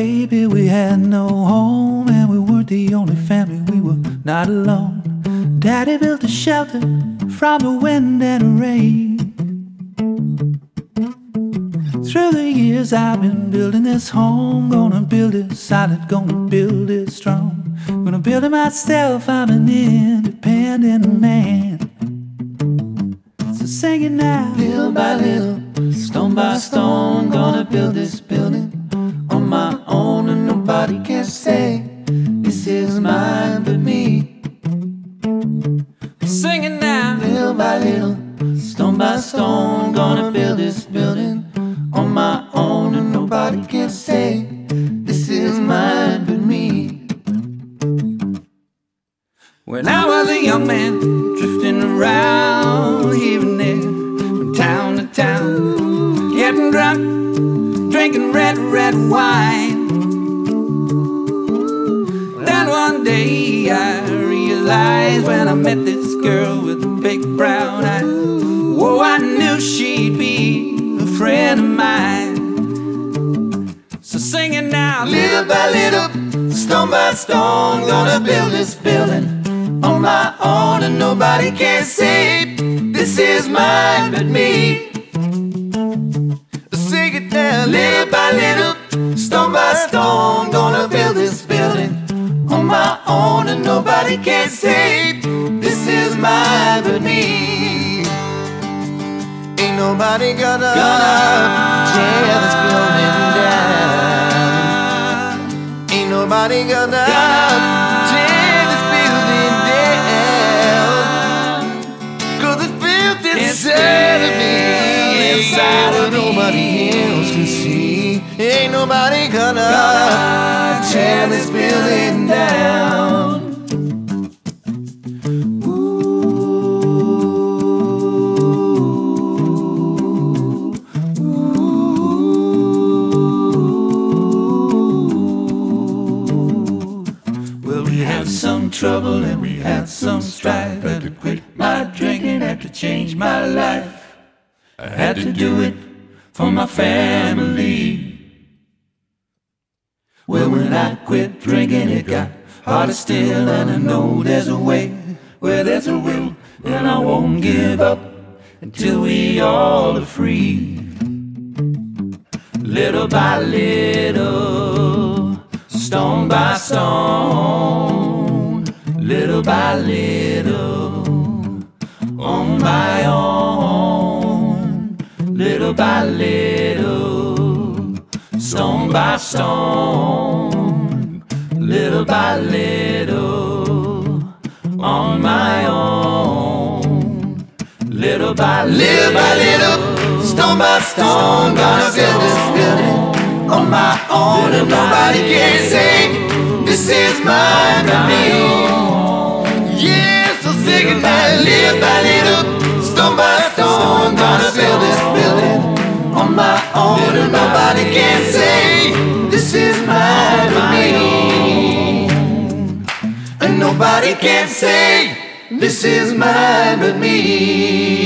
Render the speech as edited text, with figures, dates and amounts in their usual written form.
baby, we had no home, and we weren't the only family, we were not alone. Daddy built a shelter from the wind and the rain. Through the years I've been building this home, gonna build it solid, gonna build it strong, gonna build it myself, I'm an independent man. So sing it now. Little by little, stone by stone, gonna build this building on my own, and nobody can say this is mine but me. Sing it now. Little by little, stone by stone, gonna build this building on my own, and nobody can say this is mine but me. When I was a young man, drifting around here and there, from town to town, getting drunk, drinking red wine. Then one day I realized, when I met this girl with the big brown eyes, oh, I knew she'd be a friend of mine. So sing it now. Little by little, stone by stone, gonna build this building on my own, and nobody can say this is mine but me. Sing it down. Little by little, stone by stone, gonna build this building on my own, and nobody can say this is mine but me. Ain't nobody gonna tear this building down. Ain't nobody gonna tear. Nobody else can see. Ain't nobody gonna tear this building down. Ooh, ooh. Well, we had some trouble and we had some strife. Had to quit my drinking, had to change my life. I had to do it for my family. Well, when I quit drinking, it got harder still, and I know there's a way where there's a will, and I won't give up until we all are free. Little by little, stone by stone, little by little, on my own. Little by little, stone by stone, little by little, on my own. Little by little, stone by stone, gonna build this building on my own, and nobody can say this is mine but me. Yeah, so sing it now. Little by little, stone by stone, gonna build this building on my own, and nobody can say this is mine but me. And nobody can say this is mine but me.